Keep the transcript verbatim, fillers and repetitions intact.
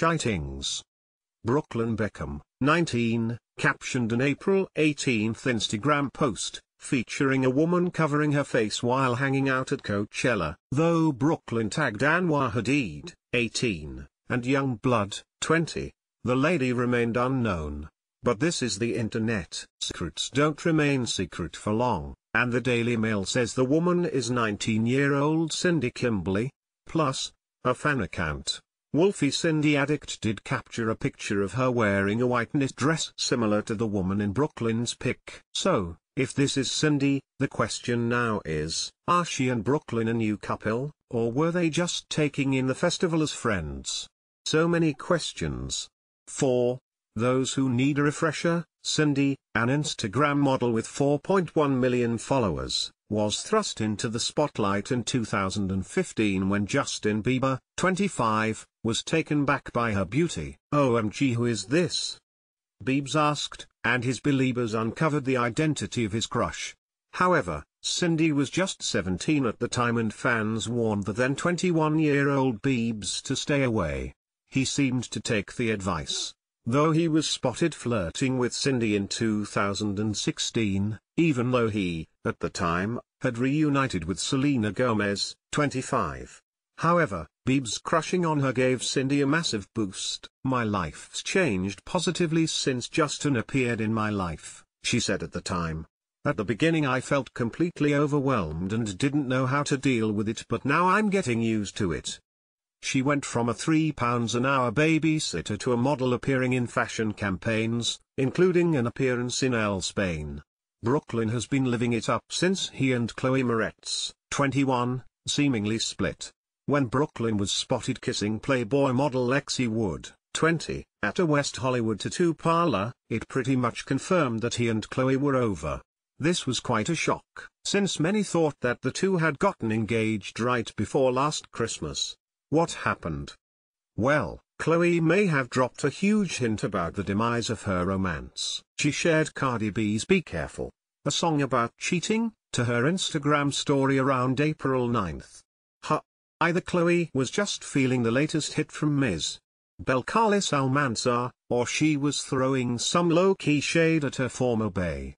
Chitings. Brooklyn Beckham, nineteen, captioned an April eighteenth Instagram post, featuring a woman covering her face while hanging out at Coachella, though Brooklyn tagged Anwar Hadid, eighteen, and Yungblud, twenty. The lady remained unknown. But this is the internet. Secrets don't remain secret for long, and the Daily Mail says the woman is nineteen-year-old Cindy Kimberly. Plus, a fan account, Wolfie Cindy Addict, did capture a picture of her wearing a white knit dress similar to the woman in Brooklyn's pic. So, if this is Cindy, the question now is, are she and Brooklyn a new couple, or were they just taking in the festival as friends? So many questions. four. Those who need a refresher. Cindy, an Instagram model with four point one million followers, was thrust into the spotlight in two thousand fifteen when Justin Bieber, twenty-five, was taken back by her beauty. O M G, who is this? Biebs asked, and his believers uncovered the identity of his crush. However, Cindy was just seventeen at the time, and fans warned the then twenty-one-year-old Biebs to stay away. He seemed to take the advice, though he was spotted flirting with Cindy in two thousand sixteen, even though he, at the time, had reunited with Selena Gomez, twenty-five. However, Biebs crushing on her gave Cindy a massive boost. "My life's changed positively since Justin appeared in my life," she said at the time. "At the beginning I felt completely overwhelmed and didn't know how to deal with it, but now I'm getting used to it." She went from a three pounds an hour babysitter to a model appearing in fashion campaigns, including an appearance in El Spain. Brooklyn has been living it up since he and Chloe Moretz, twenty-one, seemingly split. When Brooklyn was spotted kissing Playboy model Lexi Wood, twenty, at a West Hollywood tattoo parlor, it pretty much confirmed that he and Chloe were over. This was quite a shock, since many thought that the two had gotten engaged right before last Christmas. What happened? Well, Chloe may have dropped a huge hint about the demise of her romance. She shared Cardi B's "Be Careful," a song about cheating, to her Instagram story around April ninth. Ha! Either Chloe was just feeling the latest hit from Miz Belcalis Almanzar, or she was throwing some low-key shade at her former bae.